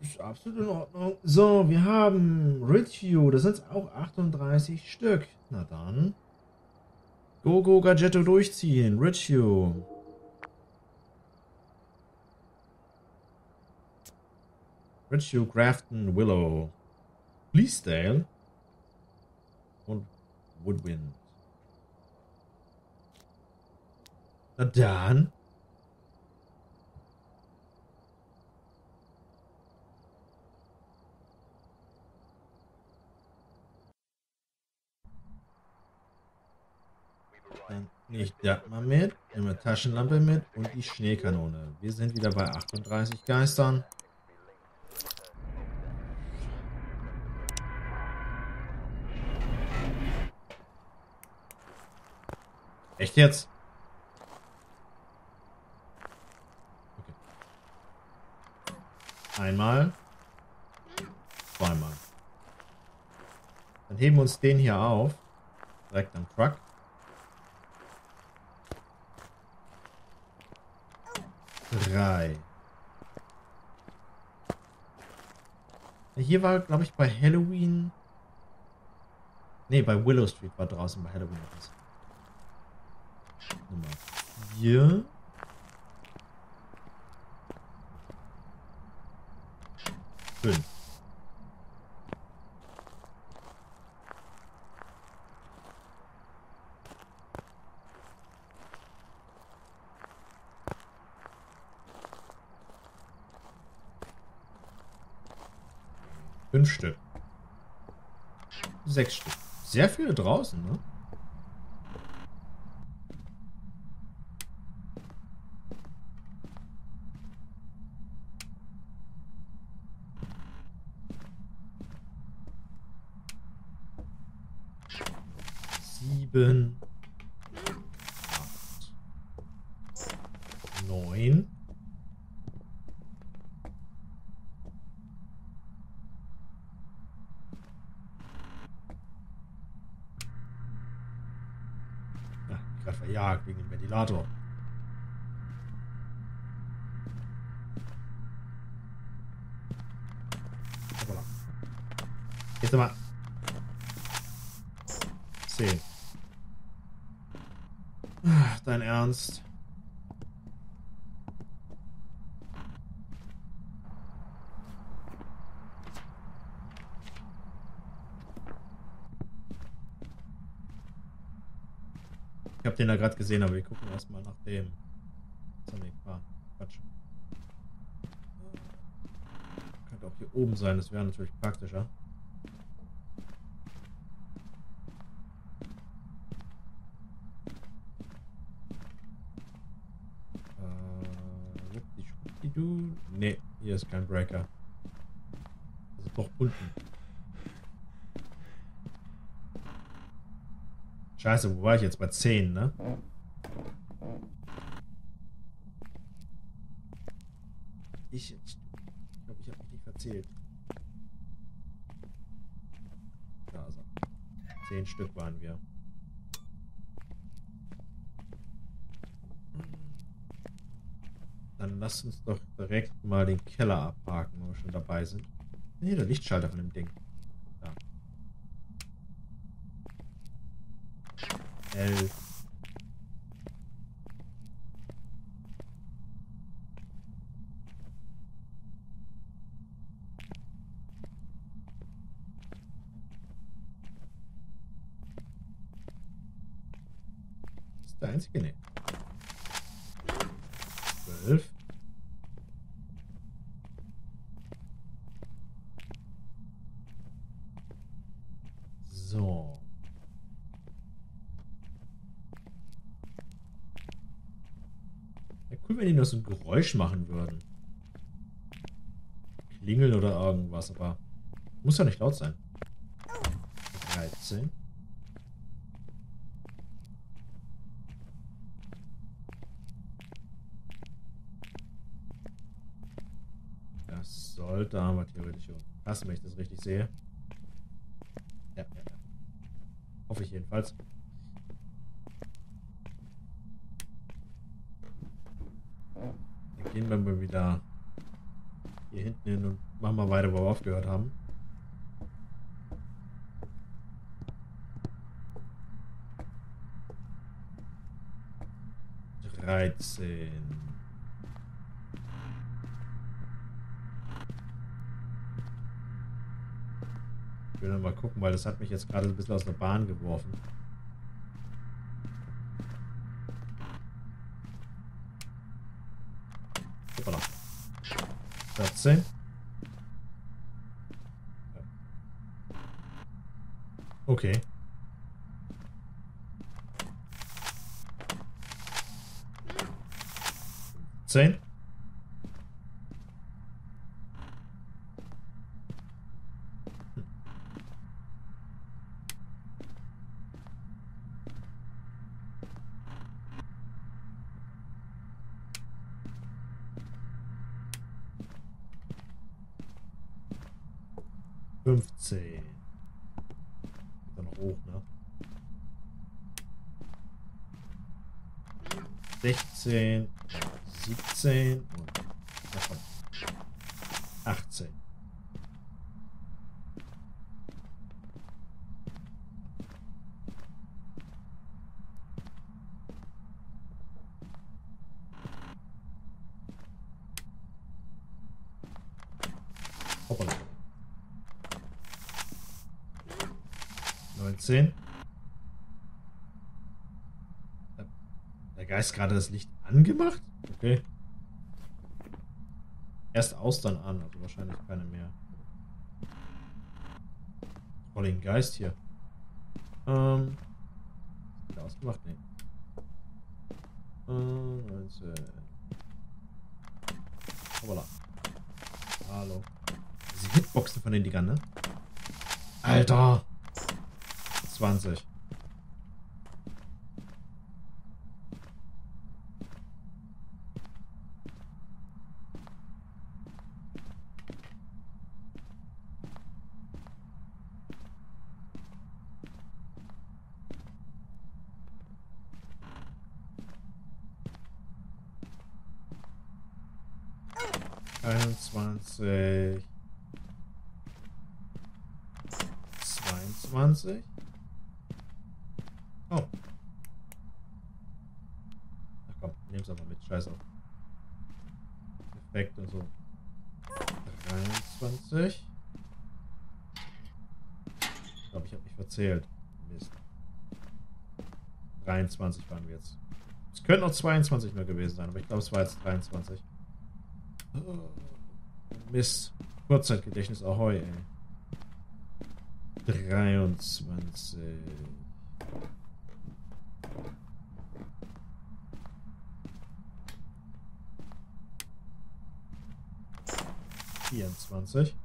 Ist absolut in Ordnung. So, wir haben Ritual. Das sind auch 38 Stück. Na dann. Go, Gadgetto durchziehen. Ritual. Ritual, Grafton, Willow. Bleasdale. Und Woodwind. Na dann. Nicht das mal mit, immer Taschenlampe mit und die Schneekanone. Wir sind wieder bei 38 Geistern. Echt jetzt? Okay. Einmal. Zweimal. Dann heben wir uns den hier auf. Direkt am Truck. Hier war, glaube ich, bei Halloween. Ne, bei Willow Street war draußen bei Halloween was. Nummer 4. Schön. Stück. 6 Stück. Sehr viele draußen, ne? Verjagt wegen dem Ventilator. Jetzt nochmal. 10. Ach, dein Ernst. Ich habe den da gerade gesehen, aber wir gucken erstmal nach dem. So, nee, Quatsch. Könnte auch hier oben sein, das wäre natürlich praktischer. Nee, hier ist kein Breaker. Das ist doch unten. Scheiße, wo war ich jetzt? Bei 10, ne? Ich glaube, ich habe mich nicht verzählt. Da ist er. 10 Stück waren wir. Dann lasst uns doch direkt mal den Keller abhaken, wo wir schon dabei sind. Ne, der Lichtschalter von dem Ding. Das ist der einzige, ne? 12. So. Cool, wenn die noch so ein Geräusch machen würden. Klingeln oder irgendwas, aber muss ja nicht laut sein. 13. Das sollte aber theoretisch passen, wenn ich das richtig sehe. Ja. Hoffe ich jedenfalls. Gehen wir mal wieder hier hinten hin und machen mal weiter, wo wir aufgehört haben. Ich will noch mal gucken, weil das hat mich jetzt gerade ein bisschen aus der Bahn geworfen. Hoppala. 14. Okay. Sehen. Dann hoch, ne? 16. 17 und 18. Hoppala. 19. Hat der Geist gerade das Licht angemacht? Okay. Erst aus, dann an. Also wahrscheinlich keine mehr. Oh, den Geist hier. Ist ausgemacht? Nee. 19. Hoppala. Hallo. Diese Hitboxen von den Dingern, ne? Alter! 20. 21, 22, oh, ach komm, nehm's einfach mit, scheiß auf, perfekt und so, 23, ich glaube, ich habe mich verzählt, Mist, 23 waren wir jetzt, es könnten auch 22 nur gewesen sein, aber ich glaube, es war jetzt 23, Mist. Kurzzeitgedächtnis, ahoi, ey. 23. Vierundzwanzig.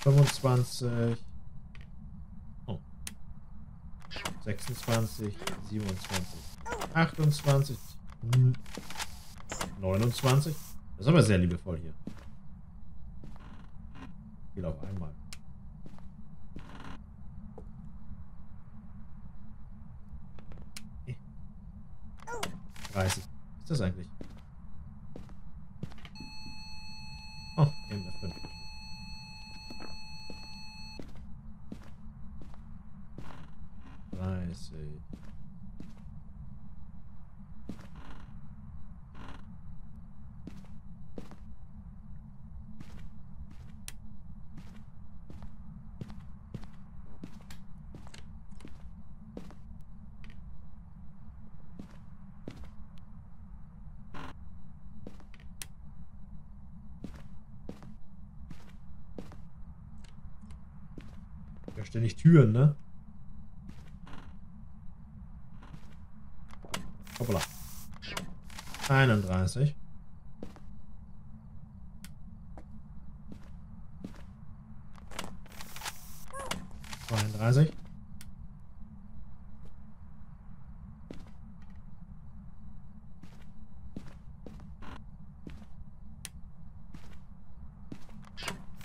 25. Oh. 26. 27. 28. 29. Das ist aber sehr liebevoll hier. Viel auf einmal. Okay. 30. Was ist das eigentlich? Oh, eben das 5. Ständig Türen, ne? Hoppala. 31. 32. 33.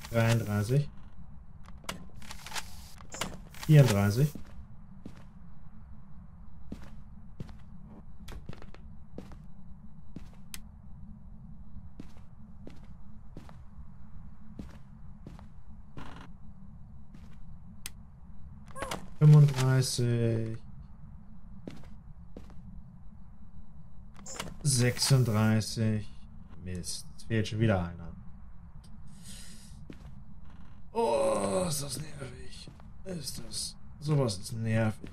34. 35. 35, 36, Mist, es fehlt schon wieder einer. Oh, ist das nervig. Ist das. Sowas ist nervig.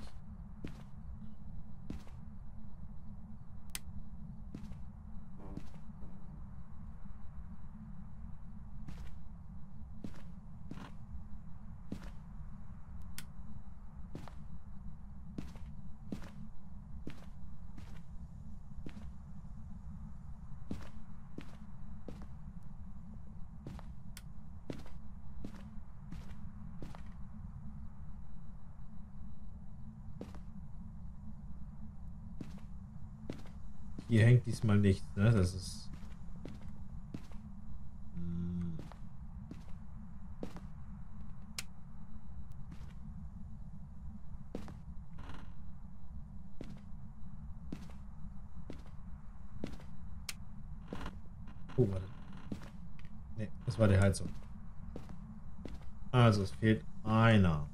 Hier hängt diesmal nichts, ne? Das ist. Oh, warte. Ne, das war die Heizung. Also, es fehlt einer.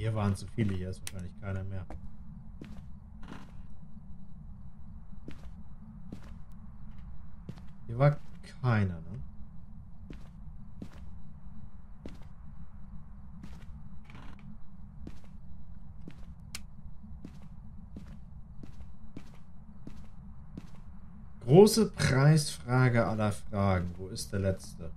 Hier waren zu viele, hier ist wahrscheinlich keiner mehr. Hier war keiner, ne? Große Preisfrage aller Fragen. Wo ist der letzte?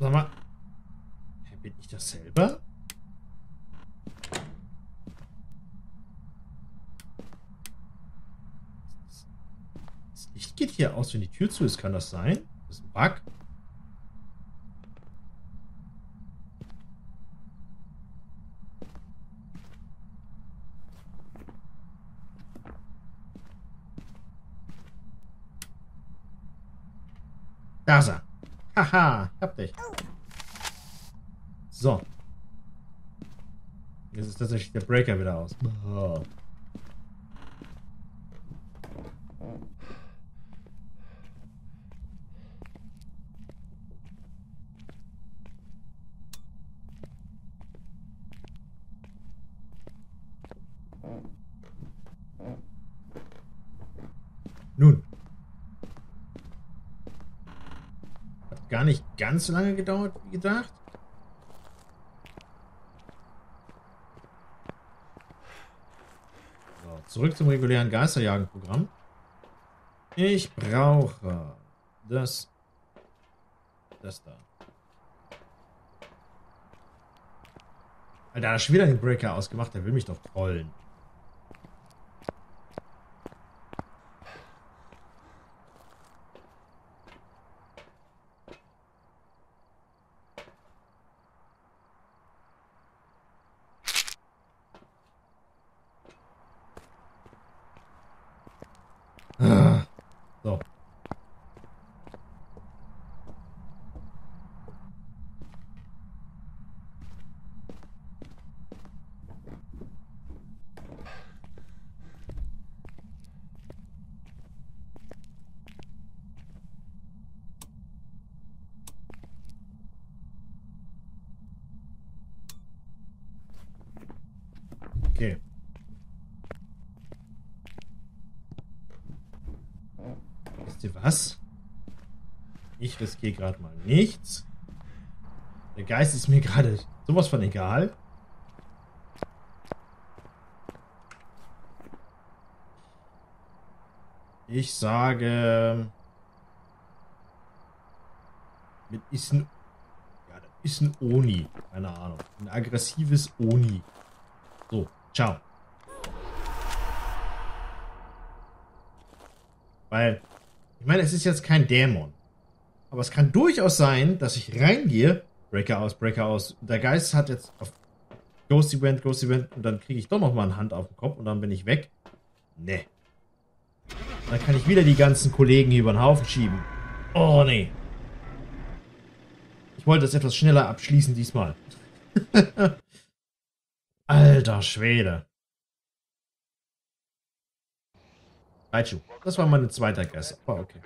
Sag mal, bin ich das selber? Das Licht geht hier aus, wenn die Tür zu ist. Kann das sein? Das ist ein Bug. Da ist er. Haha, ich hab dich. So. Jetzt ist tatsächlich der Breaker wieder aus. Oh. Nun. Gar nicht ganz so lange gedauert, wie gedacht. So, zurück zum regulären Geisterjagen-Programm. Ich brauche das. Das da. Alter, da hat schon wieder den Breaker ausgemacht. Der will mich doch trollen. So. Okay. wisst ihr was? Ich riskiere gerade mal nichts. Der Geist ist mir gerade sowas von egal. Ich sage... Mit ist ein... Ja, das ist ein Oni. Keine Ahnung. Ein aggressives Oni. So, ciao. Weil, ich meine, es ist jetzt kein Dämon. Aber es kann durchaus sein, dass ich reingehe. Breaker aus, der Geist hat jetzt auf Ghost Event und dann kriege ich doch nochmal eine Hand auf den Kopf und dann bin ich weg. Nee. Dann kann ich wieder die ganzen Kollegen hier über den Haufen schieben. Oh, nee. Ich wollte das etwas schneller abschließen diesmal. Alter Schwede. Raichu, das war meine zweite Guess. Oh, okay.